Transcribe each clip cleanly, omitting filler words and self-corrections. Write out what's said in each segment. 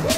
good.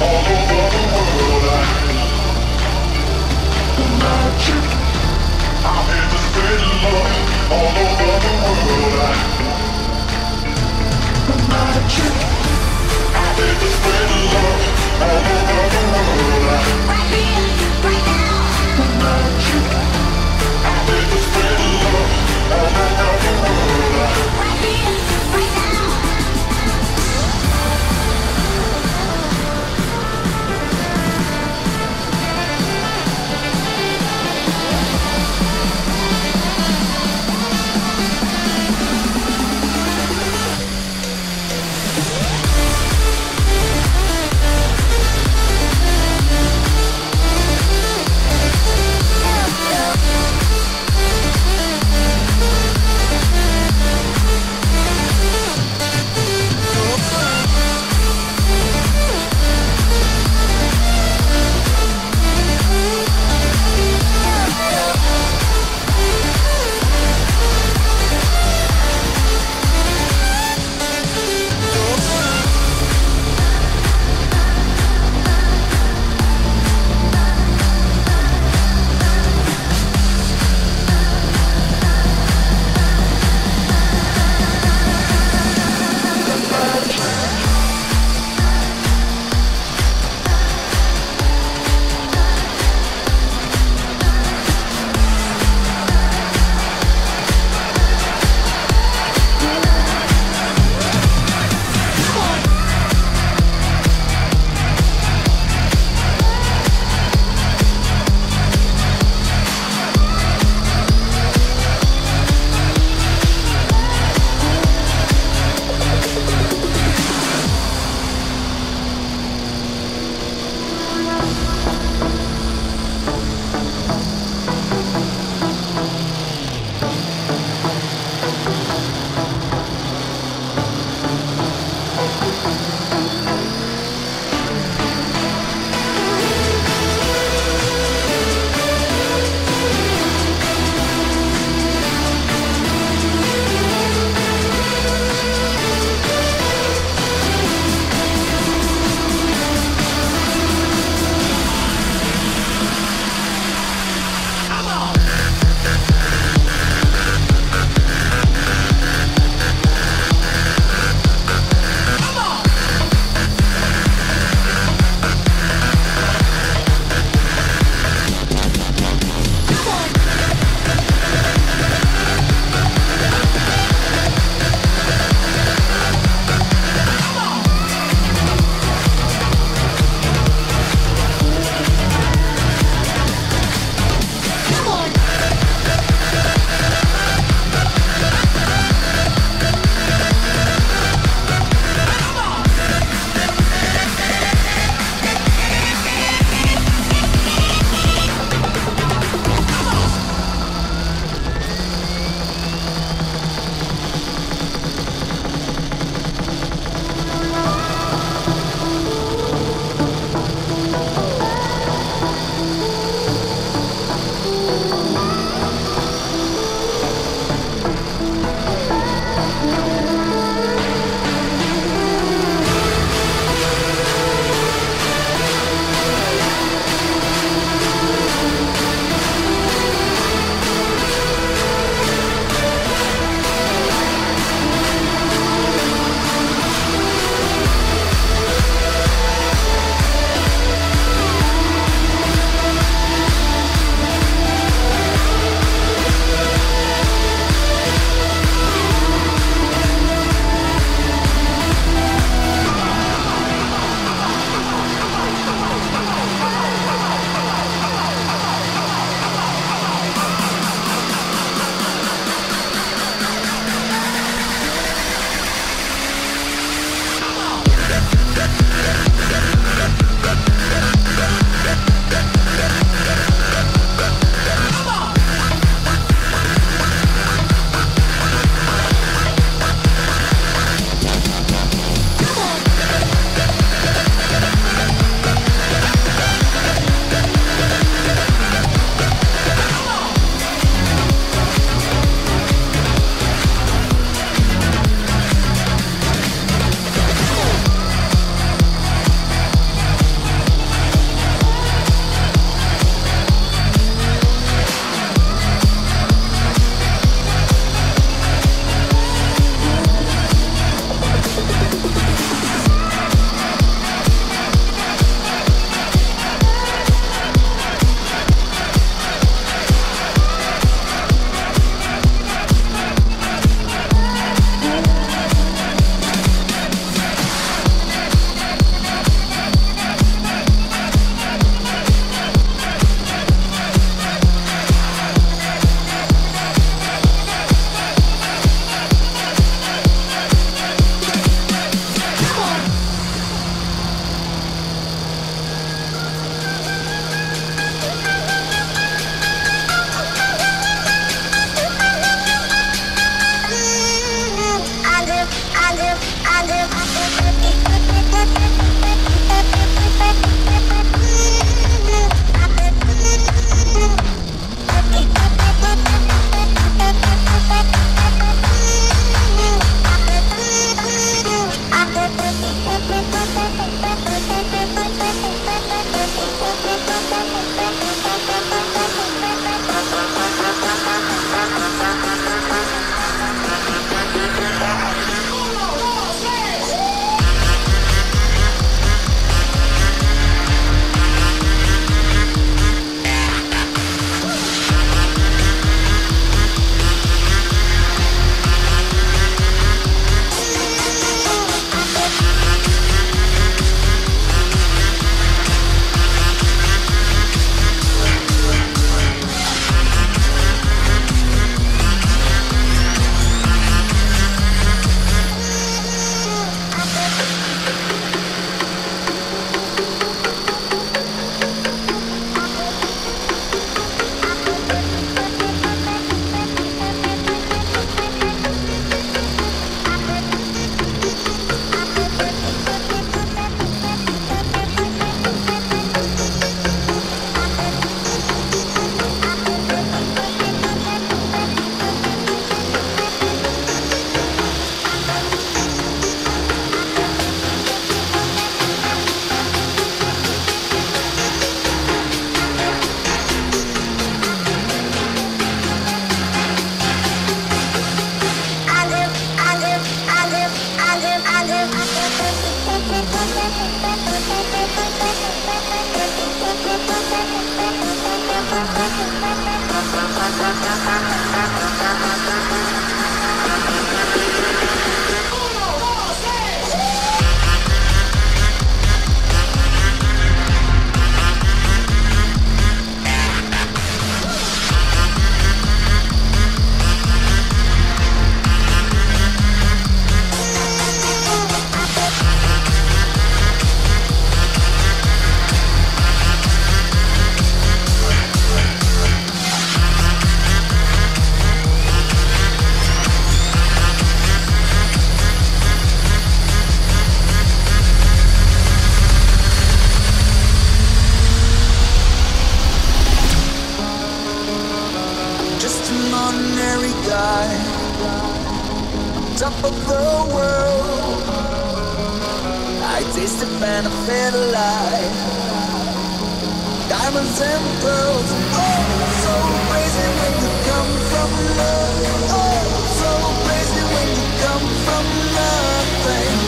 all over the world. I'm not a chick, I'm here to spread love all over the world. I'm not a chick, I'm here to spread love all over the world. Right here, right now. I'm not a chick, I'm here to spread love all over the world. Right here, right now.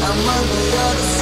I'm on the other side.